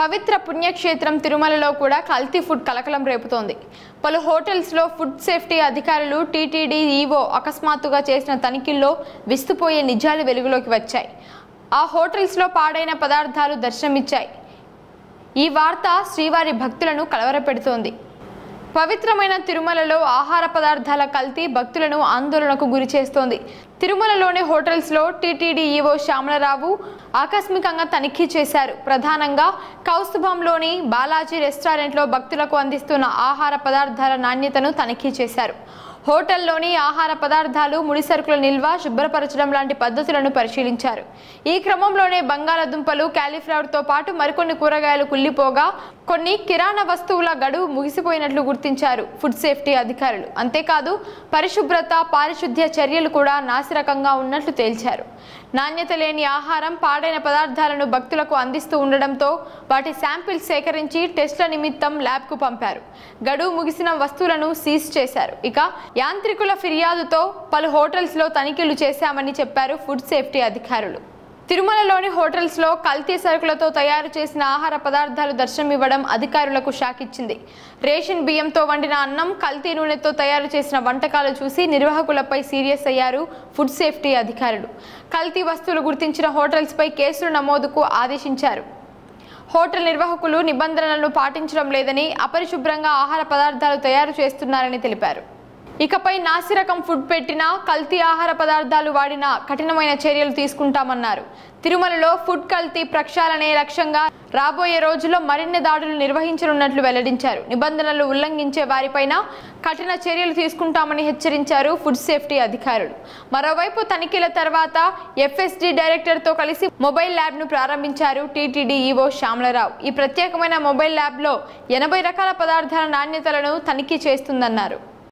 పవిత్ర పుణ్యక్షేత్రం తిరుమలలో కూడా కల్తీ ఫుడ్ కలకలం రేపుతోంది. పలు హోటల్స్లో ఫుడ్ సేఫ్టీ అధికారులు, టీటీడీ, ఈఓ అకస్మాత్తుగా చేసిన తనిఖీల్లో విస్తుపోయే నిజాలు వెలుగులోకి వచ్చాయి. ఆ హోటల్స్లో పాడైన పదార్థాలు దర్శనమిచ్చాయి. ఈ వార్త శ్రీవారి భక్తులను కలవరపెడుతోంది. పవిత్రమైన తిరుమలలో ఆహార పదార్థాల కల్తీ భక్తులను ఆందోళనకు గురి చేస్తోంది. తిరుమలలోని హోటల్స్లో టీటీడీ ఈఓ శ్యామలరావు ఆకస్మికంగా తనిఖీ చేశారు. ప్రధానంగా కౌస్తుభంలోని బాలాజీ రెస్టారెంట్లో భక్తులకు అందిస్తున్న ఆహార పదార్థాల నాణ్యతను తనిఖీ చేశారు. హోటల్లోని ఆహార పదార్థాలు, ముడిసరుకుల నిల్వ, శుభ్రపరచడం లాంటి పద్ధతులను పరిశీలించారు. ఈ క్రమంలోనే బంగాళదుంపలు, క్యాలీఫ్లవర్తో పాటు మరికొన్ని కూరగాయలు కుళ్ళిపోగా, కొన్ని కిరాణా వస్తువుల గడువు ముగిసిపోయినట్లు గుర్తించారు ఫుడ్ సేఫ్టీ అధికారులు. అంతేకాదు, పరిశుభ్రత, పారిశుద్ధ్య చర్యలు కూడా నాసిరకంగా ఉన్నట్లు తేల్చారు. నాణ్యత లేని ఆహారం, పాడైన పదార్థాలను భక్తులకు అందిస్తూ ఉండడంతో వాటి శాంపిల్ సేకరించి టెస్టుల నిమిత్తం ల్యాబ్కు పంపారు. గడువు ముగిసిన వస్తువులను సీజ్ చేశారు. ఇక యాంత్రికుల ఫిర్యాదుతో పలు హోటల్స్లో తనిఖీలు చేశామని చెప్పారు ఫుడ్ సేఫ్టీ అధికారులు. తిరుమలలోని హోటల్స్లో కల్తీ సరుకులతో తయారు చేసిన ఆహార పదార్థాలు దర్శనమివ్వడం అధికారులకు షాక్ ఇచ్చింది. రేషన్ బియ్యంతో వండిన అన్నం, కల్తీ నూనెతో తయారు చేసిన వంటకాలు చూసి నిర్వాహకులపై సీరియస్ అయ్యారు ఫుడ్ సేఫ్టీ అధికారులు. కల్తీ వస్తువులు గుర్తించిన హోటల్స్పై కేసులు నమోదుకు ఆదేశించారు. హోటల్ నిర్వాహకులు నిబంధనలను పాటించడం లేదని, అపరిశుభ్రంగా ఆహార పదార్థాలు తయారు చేస్తున్నారని తెలిపారు. ఇకపై నాసిరకం ఫుడ్ పెట్టినా, కల్తీ ఆహార పదార్థాలు వాడినా కఠినమైన చర్యలు తీసుకుంటామన్నారు. తిరుమలలో ఫుడ్ కల్తీ ప్రక్షాళనే లక్ష్యంగా రాబోయే రోజుల్లో మరిన్ని దాడులు నిర్వహించనున్నట్లు వెల్లడించారు. నిబంధనలు ఉల్లంఘించే వారిపైన కఠిన చర్యలు తీసుకుంటామని హెచ్చరించారు ఫుడ్ సేఫ్టీ అధికారులు. మరోవైపు తనిఖీల తర్వాత ఎఫ్ఎస్డి డైరెక్టర్తో కలిసి మొబైల్ ల్యాబ్ను ప్రారంభించారు టీటీడీఈఓ శ్యామలరావు. ఈ ప్రత్యేకమైన మొబైల్ ల్యాబ్లో 80 రకాల పదార్థాల నాణ్యతలను తనిఖీ చేస్తుందన్నారు.